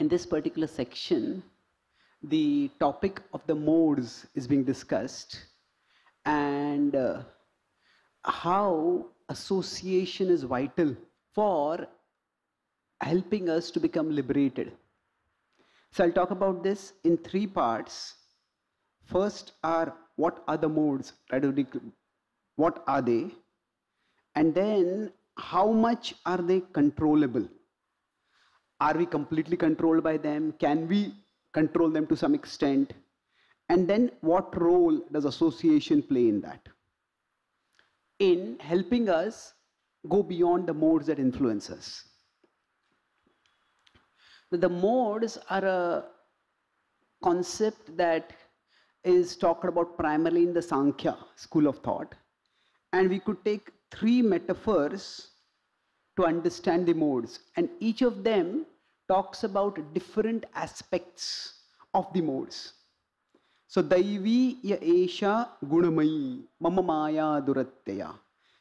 In this particular section, the topic of the modes is being discussed, and how association is vital for helping us to become liberated. So I'll talk about this in three parts. First are what are the modes, what are they, and then how much are they controllable? Are we completely controlled by them? Can we control them to some extent? And then what role does association play in that? In helping us go beyond the modes that influence us. The modes are a concept that is talked about primarily in the Sankhya school of thought. And we could take three metaphors to understand the modes. And each of them talks about different aspects of the modes. So, Daivi ya esha gunamayi mama maya duratteya.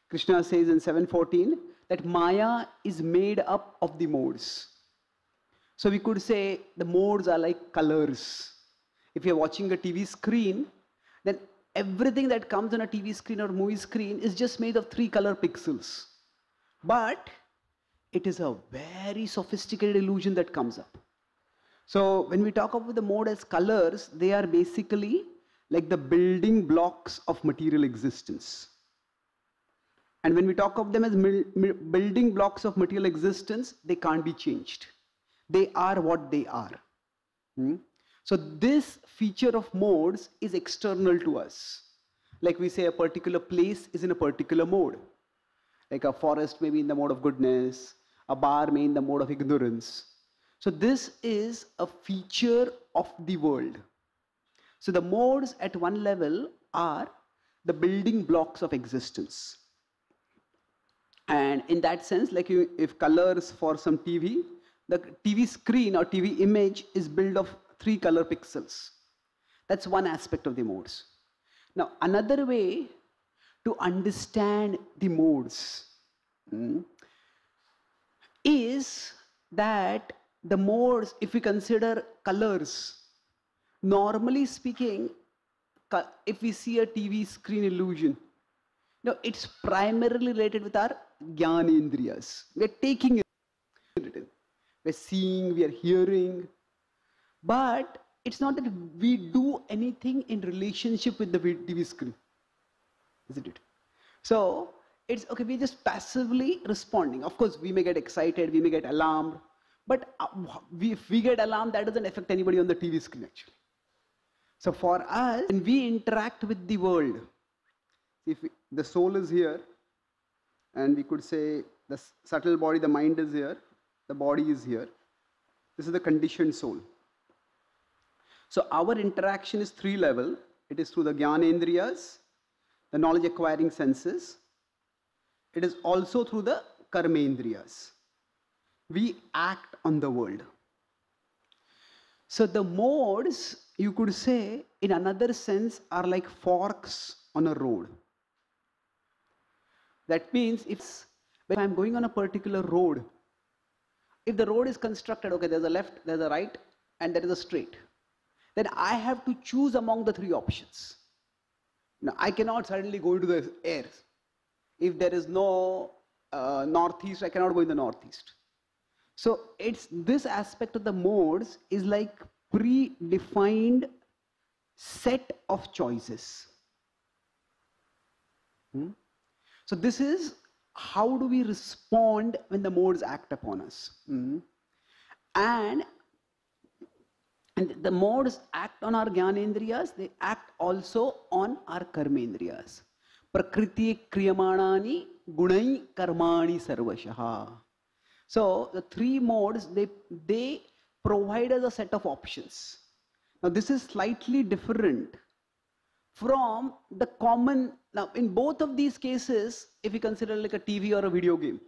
Krishna says in 7:14 that Maya is made up of the modes. So we could say the modes are like colors. If you're watching a TV screen, then everything that comes on a TV screen or movie screen is just made of three color pixels. But it is a very sophisticated illusion that comes up. So when we talk about the mode as colors, they are basically like the building blocks of material existence. And when we talk of them as building blocks of material existence, they can't be changed. They are what they are. So this feature of modes is external to us. Like we say a particular place is in a particular mode. Like a forest may be in the mode of goodness, a bar may be in the mode of ignorance. So this is a feature of the world. So the modes at one level are the building blocks of existence. And in that sense, like if colors for some TV, the TV screen or TV image is built of three color pixels. That's one aspect of the modes. Now, another way to understand the modes is that the modes, if we consider colors, normally speaking, if we see a TV screen illusion, no, it's primarily related with our Jnana Indriyas. We're taking it in. We're seeing, we're hearing. But it's not that we do anything in relationship with the TV screen. Isn't it? So, it's okay, we're just passively responding. Of course, we may get excited, we may get alarmed. But if we get alarmed, that doesn't affect anybody on the TV screen actually. So, for us, when we interact with the world, if the soul is here, and we could say the subtle body, the mind is here. The body is here. This is the conditioned soul. So our interaction is three level. It is through the Jnana Indriyas, the knowledge acquiring senses. It is also through the karmendriyas. We act on the world. So the modes, you could say, in another sense, are like forks on a road. That means if I'm going on a particular road, if the road is constructed, okay, there's a left, there's a right, and there is a straight. Then I have to choose among the three options. Now, I cannot suddenly go into the air. If there is no northeast, I cannot go in the northeast. So it's this aspect of the modes is like predefined set of choices. So this is how do we respond when the modes act upon us? And the modes act on our Jnanendriyas, they act also on our Karmendriyas. Prakriti kriyamanani gunai karmani sarvashaha. So the three modes, they provide us a set of options. Now this is slightly different from the common. Now, in both of these cases, if we consider like a TV or a video game,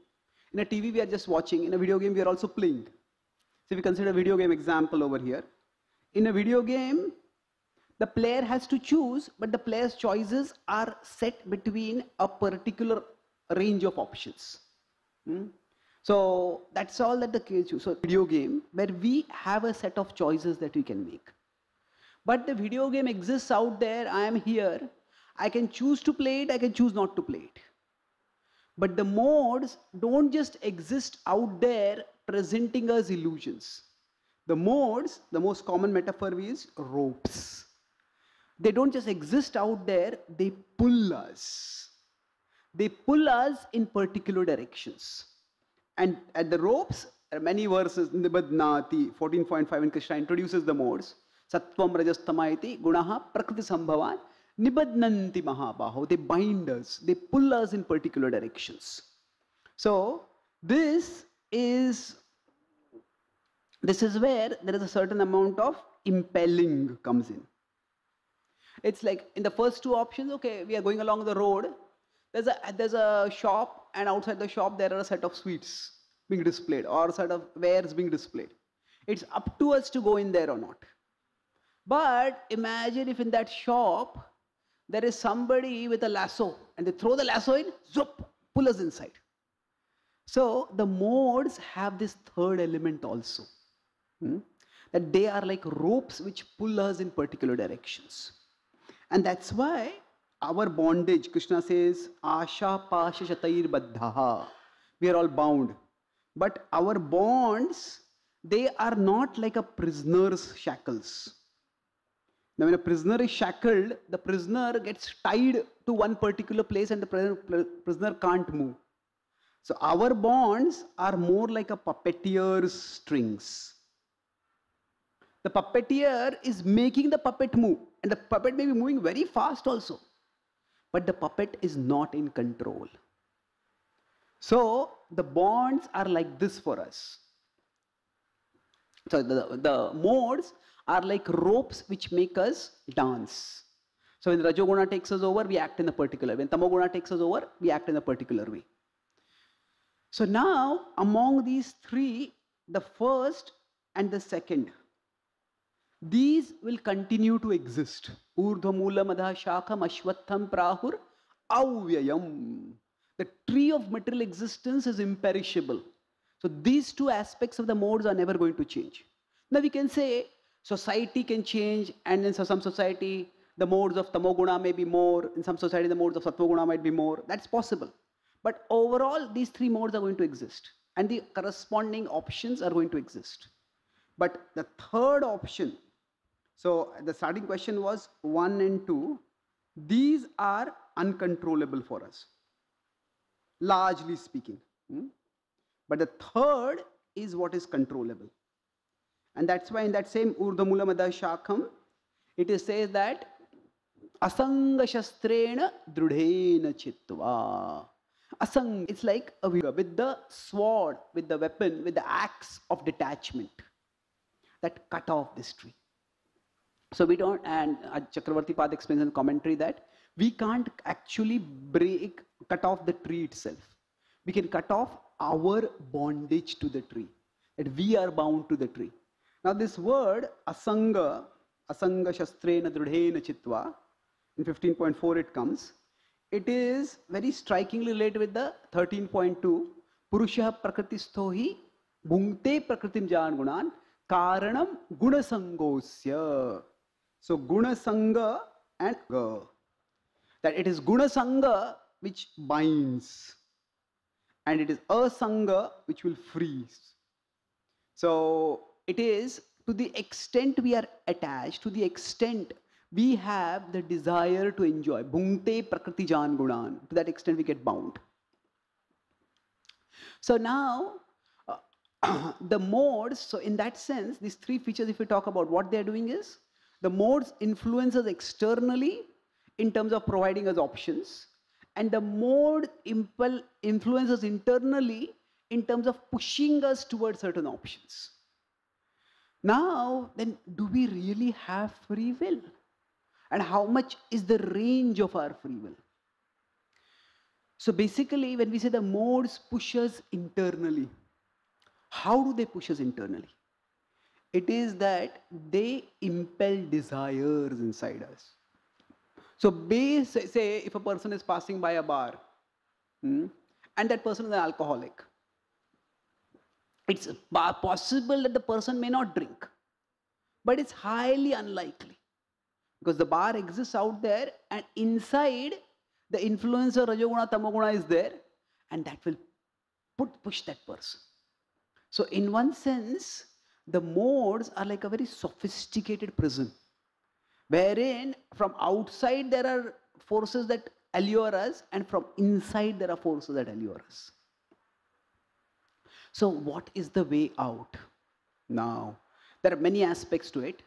in a TV we are just watching, in a video game we are also playing. So, if we consider a video game example over here, in a video game, the player has to choose, but the player's choices are set between a particular range of options. So that's all that the kids use. So video game, where we have a set of choices that we can make. But the video game exists out there, I am here. I can choose to play it, I can choose not to play it. But the modes don't just exist out there presenting us illusions. The modes, the most common metaphor is ropes. They don't just exist out there, they pull us. They pull us in particular directions. And at the ropes, there are many verses, Nibadnati, 14.5 in Krishna introduces the modes. Sattvam rajas tamash cha, Prakriti sambhavan, Nibadnanti mahabaho. They bind us, they pull us in particular directions. So this is where there is a certain amount of impelling comes in. It's like in the first two options, okay, we are going along the road. There's a shop, and outside the shop there are a set of sweets being displayed or a set of wares being displayed. It's up to us to go in there or not. But imagine if in that shop there is somebody with a lasso and they throw the lasso in, zoop, pull us inside. So the modes have this third element also. That they are like ropes which pull us in particular directions. And that's why our bondage, Krishna says, asha pasha shatair baddhaha. We are all bound. But our bonds, they are not like a prisoner's shackles. Now when a prisoner is shackled, the prisoner gets tied to one particular place and the prisoner can't move. So our bonds are more like a puppeteer's strings. The puppeteer is making the puppet move. And the puppet may be moving very fast also. But the puppet is not in control. So the bonds are like this for us. So the modes are like ropes which make us dance. So when Rajoguna takes us over, we act in a particular way. When Tamoguna takes us over, we act in a particular way. So now among these three, the first and the second, these will continue to exist. The tree of material existence is imperishable. So these two aspects of the modes are never going to change. Now we can say society can change, and in some society the modes of Tamoguna may be more, in some society the modes of Sattvaguna might be more. That's possible. But overall these three modes are going to exist and the corresponding options are going to exist. But the third option, so the starting question was 1 and 2. These are uncontrollable for us, largely speaking. But the third is what is controllable. And that's why in that same Urdhamula Madhashakham, it is says that Asanga shastrena drudhena chitva. Asang, it's like a with the sword, with the weapon, with the axe of detachment. That cut off this tree. So we don't, and Chakravarti Pad explains in commentary that we can't actually cut off the tree itself. We can cut off our bondage to the tree, that we are bound to the tree. Now this word, asanga, asanga shastrena drudhena chitva, in 15.4 it comes, it is very strikingly related with the 13.2, purusha prakritistohi bhungte prakritim jan gunan, karanam gunasangosya. So gunasanga and ga. That it is gunasanga which binds. And it is asanga which will freeze. So it is to the extent we are attached, to the extent we have the desire to enjoy. Bhungte prakriti jan gunan. To that extent we get bound. So now the modes, so in that sense, these three features, if we talk about what they are doing is, the modes influence us externally in terms of providing us options, and the mode influences internally in terms of pushing us towards certain options. Now, then, do we really have free will? And how much is the range of our free will? So basically, when we say the modes push us internally, how do they push us internally? It is that they impel desires inside us. So say if a person is passing by a bar, and that person is an alcoholic, It's possible that the person may not drink, but it's highly unlikely, because the bar exists out there, and inside the influence of Rajoguna, Tamoguna is there, and that will push that person. So in one sense, the modes are like a very sophisticated prison, wherein from outside there are forces that allure us, and from inside there are forces that allure us. So what is the way out? Now, there are many aspects to it,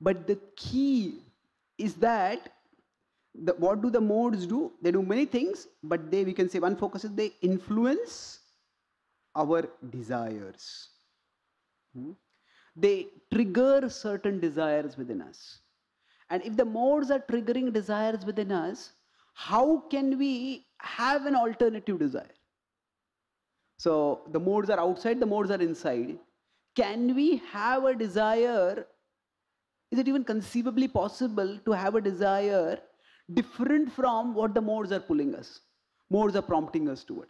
but the key is that what do the modes do? They do many things, but we can say one focus is they influence our desires. They trigger certain desires within us. And if the modes are triggering desires within us, how can we have an alternative desire? So the modes are outside, the modes are inside. Can we have a desire? Is it even conceivably possible to have a desire different from what the modes are pulling us? Modes are prompting us toward.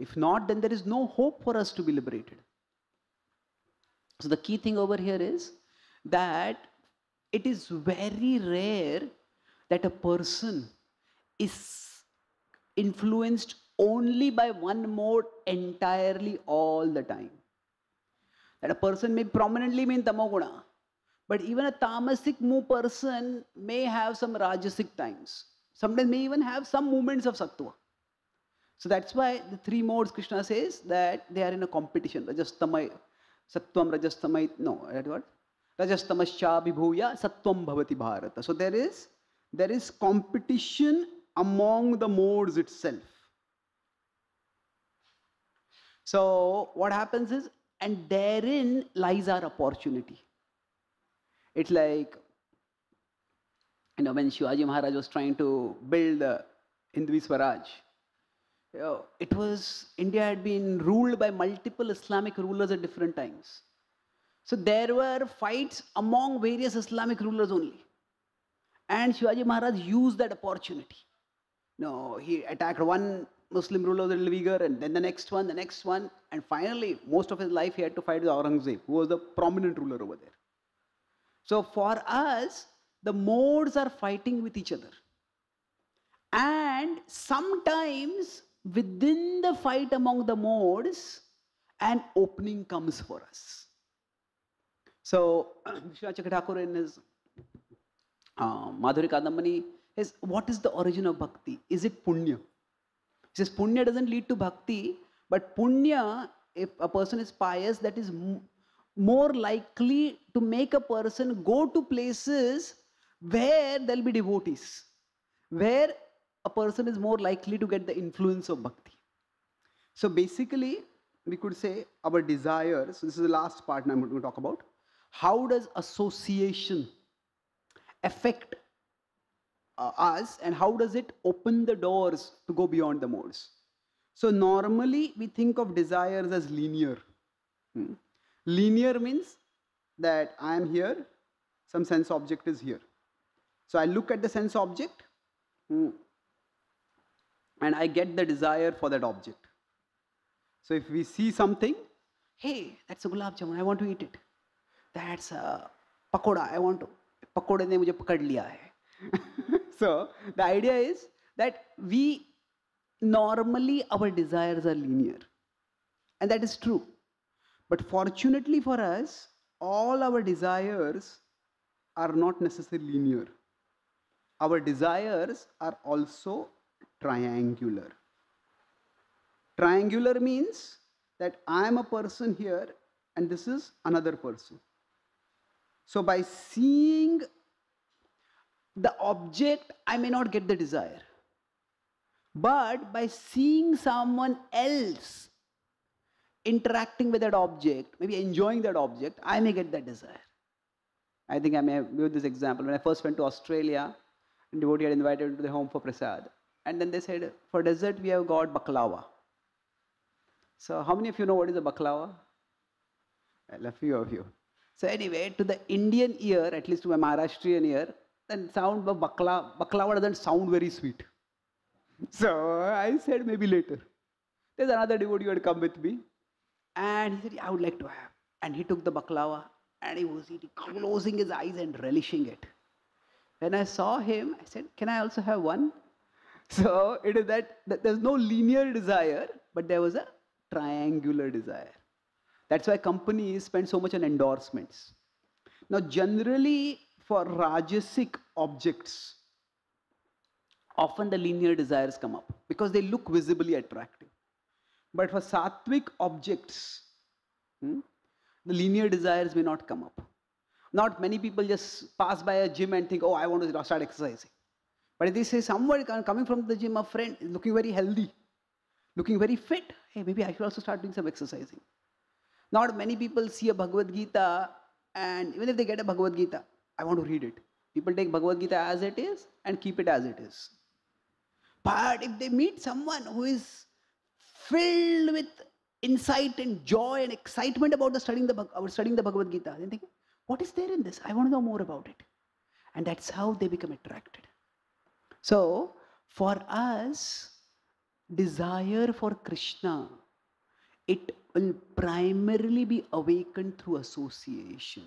If not, then there is no hope for us to be liberated. So the key thing over here is that it is very rare that a person is influenced only by one mode entirely all the time. That a person may prominently be in Tamoguna, but even a tamasic person may have some rajasic times. Sometimes may even have some moments of sattva. So that's why the three modes, Krishna says, that they are in a competition. Sattvam rajas tamash cha, rajas tamash cha vibhuya sattvam bhavati bharata. So there is competition among the modes itself. So what happens is, and therein lies our opportunity. It's like, when Shivaji Maharaj was trying to build the Hindu Swaraj, India had been ruled by multiple Islamic rulers at different times. So there were fights among various Islamic rulers only. And Shivaji Maharaj used that opportunity. He attacked one Muslim ruler, a little bigger, and then the next one. And finally, most of his life he had to fight with Aurangzeb, who was the prominent ruler over there. So for us, the modes are fighting with each other. And sometimes within the fight among the modes, an opening comes for us. So Vishwachakathakur in his Madhuri Kadamani says, what is the origin of bhakti? Is it punya? He says punya doesn't lead to bhakti, but punya, if a person is pious, that is more likely to make a person go to places where there will be devotees, where a person is more likely to get the influence of bhakti. So basically, we could say our desires, so this is the last part I'm going to talk about, how does association affect us, and how does it open the doors to go beyond the modes? So normally we think of desires as linear. Linear means that I am here, some sense object is here. So I look at the sense object and I get the desire for that object. So if we see something, hey, that's a gulab jamun, I want to eat it. That's a pakoda, I want to. Pakode ne mujhe pakad liya hai. So the idea is that normally our desires are linear. And that is true. But fortunately for us, all our desires are not necessarily linear. Our desires are also triangular. Triangular means that I am a person here and this is another person. So by seeing the object, I may not get the desire. But by seeing someone else interacting with that object, maybe enjoying that object, I may get that desire. I think I may give this example. When I first went to Australia, a devotee had invited me to their home for Prasad. And then they said, for dessert, we have got baklava. So how many of you know what is a baklava? Well, a few of you. So anyway, to the Indian ear, at least to my Maharashtrian ear, the sound of baklava doesn't sound very sweet. So I said, maybe later. There's another devotee who had come with me. And he said, I would like to have. And he took the baklava and he was eating, closing his eyes and relishing it. When I saw him, I said, can I also have one? So it is that there's no linear desire, but there was a triangular desire. That's why companies spend so much on endorsements. Now, generally for rajasic objects, often the linear desires come up because they look visibly attractive. But for sattvic objects, the linear desires may not come up. Not many people just pass by a gym and think, oh, I want to start exercising. But if they say someone coming from the gym, a friend is looking very healthy, looking very fit, hey, maybe I should also start doing some exercising. Not many people see a Bhagavad Gita, and even if they get a Bhagavad Gita, I want to read it. People take Bhagavad Gita as it is and keep it as it is. But if they meet someone who is filled with insight and joy and excitement about studying the Bhagavad Gita, they think, what is there in this? I want to know more about it. And that's how they become attracted. So, for us, desire for Krishna, it will primarily be awakened through association.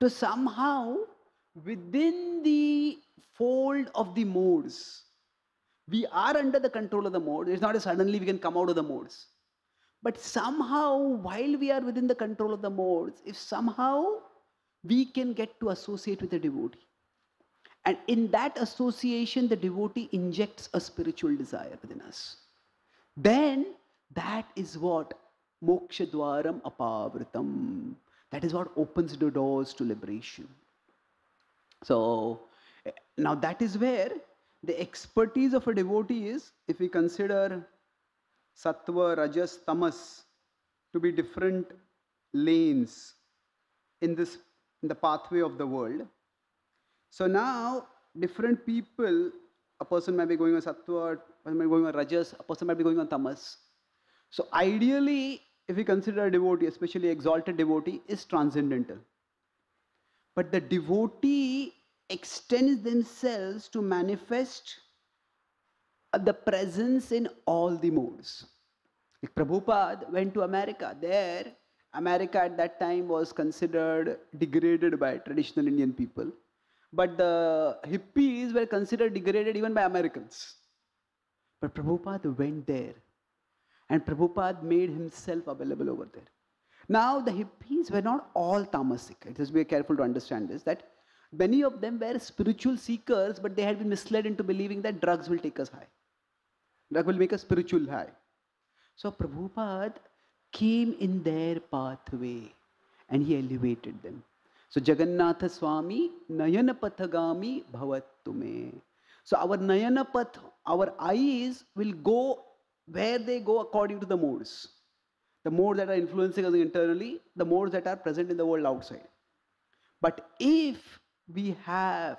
So somehow, within the fold of the modes, we are under the control of the modes. It's not as suddenly we can come out of the modes. But somehow, while we are within the control of the modes, if somehow we can get to associate with a devotee. And in that association, the devotee injects a spiritual desire within us. Then, that is what moksha dwaram apavritam. That is what opens the doors to liberation. So, now that is where the expertise of a devotee is, if we consider Sattvam rajas tamash to be different lanes in the pathway of the world. So now, different people, a person might be going on Sattva, a person might be going on Rajas, a person might be going on Tamas. So ideally, if we consider a devotee, especially exalted devotee, is transcendental. But the devotee extends themselves to manifest the presence in all the modes. Like Prabhupada went to America. There, America at that time was considered degraded by traditional Indian people. But the hippies were considered degraded even by Americans. But Prabhupada went there. And Prabhupada made himself available over there. Now, the hippies were not all tamasic. Just be careful to understand this, that many of them were spiritual seekers, but they had been misled into believing that drugs will take us high. Drug will make us spiritual high. So Prabhupada came in their pathway and he elevated them. So, Jagannatha Swami, Nayanapathagami Bhavattume. So, our Nayanapath, our eyes will go where they go according to the modes. The modes that are influencing us internally, the modes that are present in the world outside. But if we are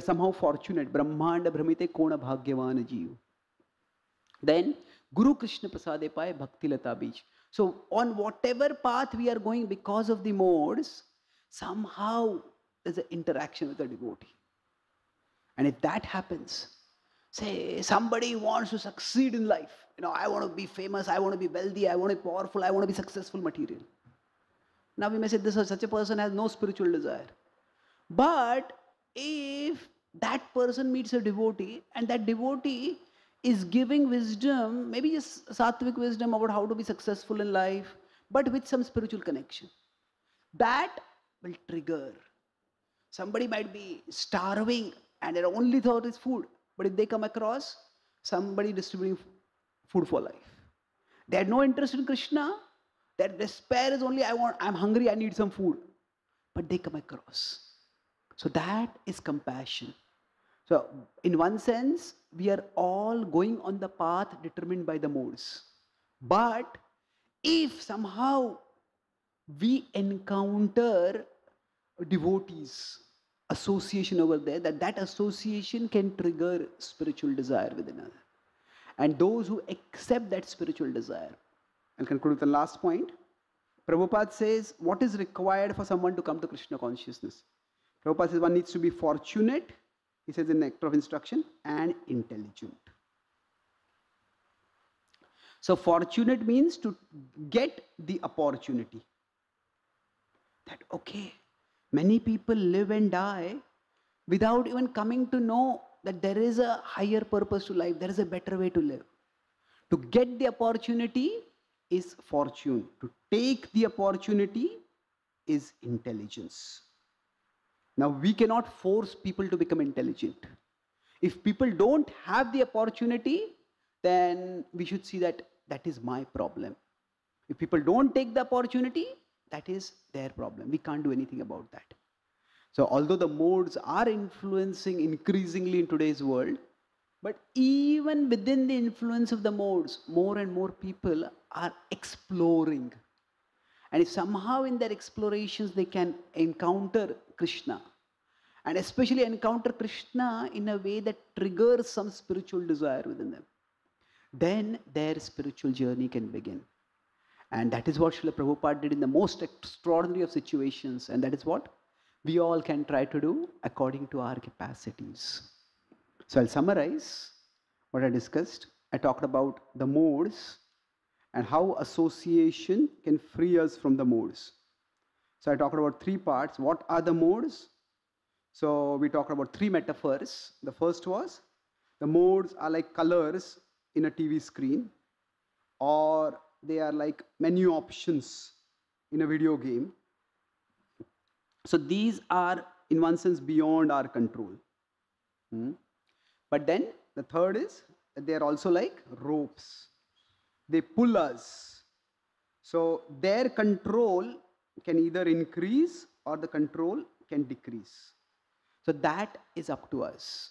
somehow fortunate, Brahmanda Brahmite Kona Bhagyavan Jeev, then Guru Krishna Prasade Pai Bhakti Lata Bij. So, on whatever path we are going because of the modes, somehow there's an interaction with the devotee. And if that happens, say somebody wants to succeed in life. I want to be famous, I want to be wealthy, I want to be powerful, I want to be successful material. Now we may say this or such a person has no spiritual desire. But if that person meets a devotee and that devotee is giving wisdom, maybe just sattvic wisdom about how to be successful in life, but with some spiritual connection, that will trigger. Somebody might be starving and their only thought is food. But if they come across somebody distributing food for life, they had no interest in Krishna. Their despair is only, I'm hungry, I need some food. But they come across. So that is compassion. So in one sense, we are all going on the path determined by the modes. But if somehow we encounter devotees, association over there, that association can trigger spiritual desire within us. And those who accept that spiritual desire. I'll conclude with the last point. Prabhupada says, what is required for someone to come to Krishna consciousness? Prabhupada says one needs to be fortunate, he says in Nectar of Instruction, and intelligent. So fortunate means to get the opportunity. That okay, many people live and die without even coming to know that there is a higher purpose to life, there is a better way to live. To get the opportunity is fortune. To take the opportunity is intelligence. Now we cannot force people to become intelligent. If people don't have the opportunity, then we should see that that is my problem. If people don't take the opportunity, that is their problem. We can't do anything about that. So although the modes are influencing increasingly in today's world, but even within the influence of the modes, more and more people are exploring. And if somehow in their explorations they can encounter Krishna, and especially encounter Krishna in a way that triggers some spiritual desire within them, then their spiritual journey can begin. And that is what Srila Prabhupada did in the most extraordinary of situations. And that is what we all can try to do according to our capacities. So I'll summarize what I discussed. I talked about the modes and how association can free us from the modes. So I talked about three parts. What are the modes? So we talked about three metaphors. The first was, the modes are like colors in a TV screen, or they are like menu options in a video game. So these are in one sense beyond our control. But then the third is that they are also like ropes. They pull us. So their control can either increase or the control can decrease. So that is up to us.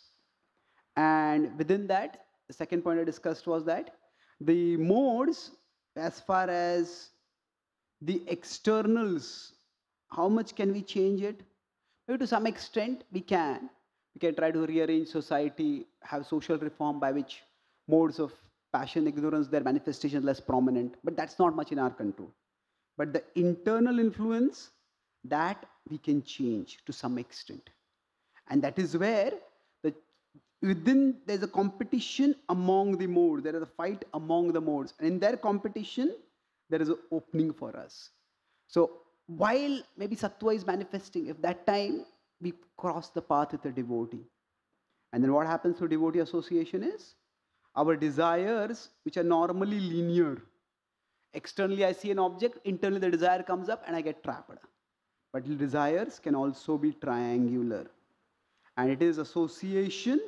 And within that, the second point I discussed was that the modes, as far as the externals, how much can we change it? Maybe to some extent we can. We can try to rearrange society, have social reform by which modes of passion, ignorance, their manifestation less prominent. But that's not much in our control. But the internal influence, that we can change to some extent. And that is where within there's a competition among the modes. There is a fight among the modes. And in their competition, there is an opening for us. So while maybe sattva is manifesting, if that time we cross the path with a devotee. And then what happens through devotee association is our desires, which are normally linear. Externally, I see an object. Internally, the desire comes up and I get trapped. But desires can also be triangular. And it is association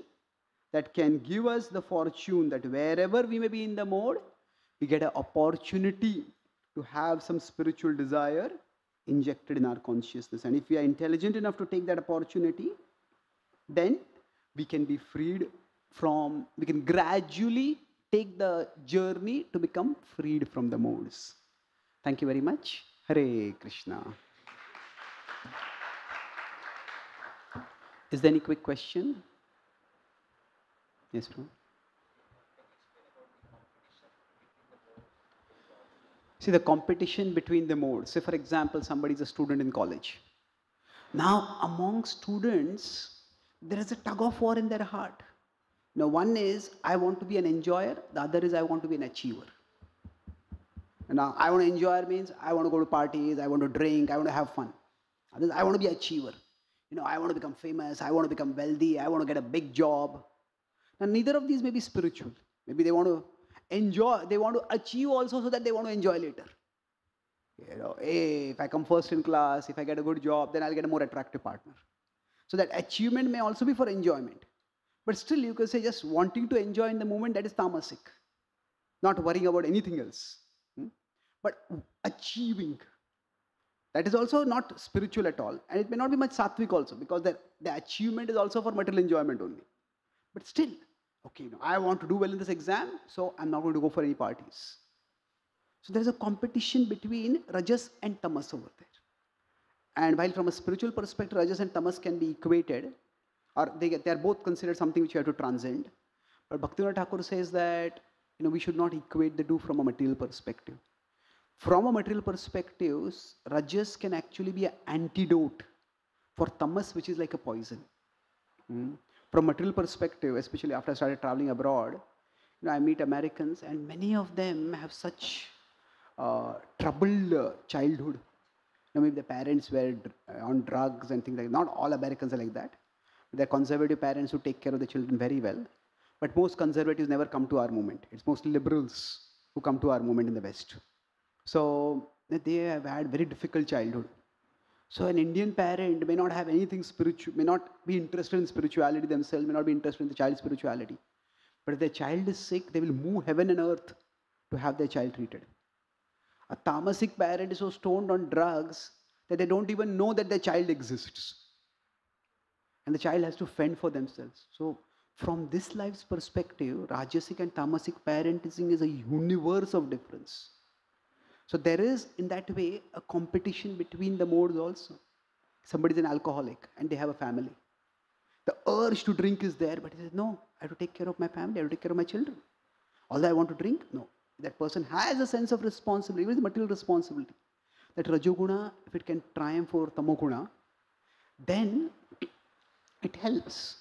that can give us the fortune that wherever we may be in the mode, we get an opportunity to have some spiritual desire injected in our consciousness. And if we are intelligent enough to take that opportunity, then we can be freed from, we can gradually take the journey to become freed from the modes. Thank you very much. Hare Krishna. Is there any quick question? Yes, ma'am. See, the competition between the modes. Say, for example, somebody is a student in college. Now, among students, there is a tug of war in their heart. Now, one is, I want to be an enjoyer. The other is, I want to be an achiever. And now, I want to enjoy means, I want to go to parties, I want to drink, I want to have fun. Others, I want to be an achiever. You know, I want to become famous, I want to become wealthy, I want to get a big job. Now, neither of these may be spiritual. Maybe they want to enjoy, they want to achieve also so that they want to enjoy later. You know, hey, if I come first in class, if I get a good job, then I'll get a more attractive partner. So that achievement may also be for enjoyment. But still, you can say just wanting to enjoy in the moment, that is tamasic. Not worrying about anything else. But achieving. That is also not spiritual at all. And it may not be much sattvic also, because the achievement is also for material enjoyment only. But still, okay, you know, I want to do well in this exam, so I'm not going to go for any parties. So there's a competition between rajas and tamas over there. And while from a spiritual perspective, rajas and tamas can be equated, or they are both considered something which you have to transcend. But Bhaktivinoda Thakur says that, you know, we should not equate the two from a material perspective. From a material perspective, rajas can actually be an antidote for tamas, which is like a poison. From a material perspective, especially after I started traveling abroad, You know, I meet Americans and many of them have such troubled childhood. You know, maybe the parents were on drugs and things like that. Not all Americans are like that. They are conservative parents who take care of the children very well. But most conservatives never come to our movement. It's mostly liberals who come to our movement in the West. So they have had very difficult childhood. So an Indian parent may not have anything spiritual, may not be interested in spirituality themselves, may not be interested in the child's spirituality. But if their child is sick, they will move heaven and earth to have their child treated. A tamasic parent is so stoned on drugs that they don't even know that their child exists. And the child has to fend for themselves. So from this life's perspective, Rajasic and Tamasic parenting is a universe of difference. So there is, in that way, a competition between the modes also. Somebody is an alcoholic and they have a family. The urge to drink is there, but he says, no, I have to take care of my family, I have to take care of my children. Although I want to drink, no. That person has a sense of responsibility, even material responsibility. That Rajoguna, if it can triumph over Tamoguna, then it helps.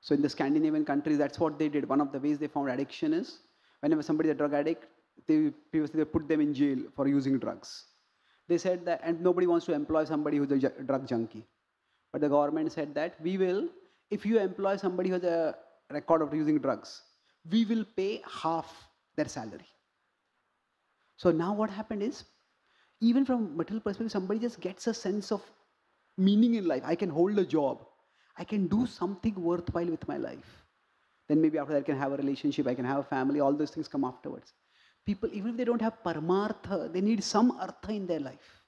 So in the Scandinavian countries, that's what they did. One of the ways they found addiction is, whenever somebody is a drug addict, they put them in jail for using drugs. They said that, and nobody wants to employ somebody who's a drug junkie. But the government said that, we will, if you employ somebody who has a record of using drugs, we will pay half their salary. So now what happened is, even from material perspective, somebody just gets a sense of meaning in life. I can hold a job. I can do something worthwhile with my life. Then maybe after that I can have a relationship, I can have a family, all those things come afterwards. People, even if they don't have Paramartha, they need some Artha in their life.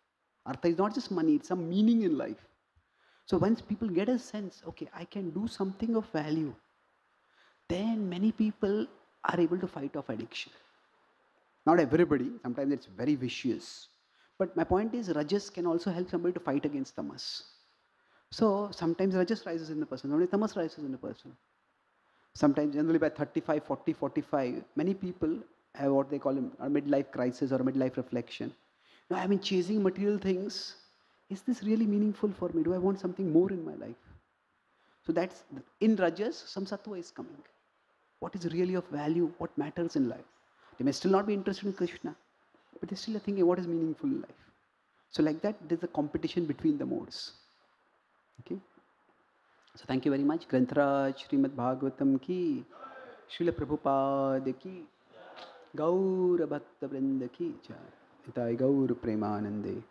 Artha is not just money, it's some meaning in life. So once people get a sense, okay, I can do something of value, then many people are able to fight off addiction. Not everybody, sometimes it's very vicious. But my point is, Rajas can also help somebody to fight against Tamas. So sometimes Rajas rises in the person, only Tamas rises in the person. Sometimes, generally by 35, 40, 45, many people have what they call a midlife crisis or a midlife reflection. Now, I've been chasing material things. Is this really meaningful for me? Do I want something more in my life? So that's, in Rajas, some Sattva is coming. What is really of value? What matters in life? They may still not be interested in Krishna, but they still are thinking what is meaningful in life. So like that, there's a competition between the modes. Okay. So thank you very much. Grantaraj Shrimad Bhagavatam ki, Srila Prabhupada ki, Gaur Bhakta Vrinda ki, Jai Gaur Premanande.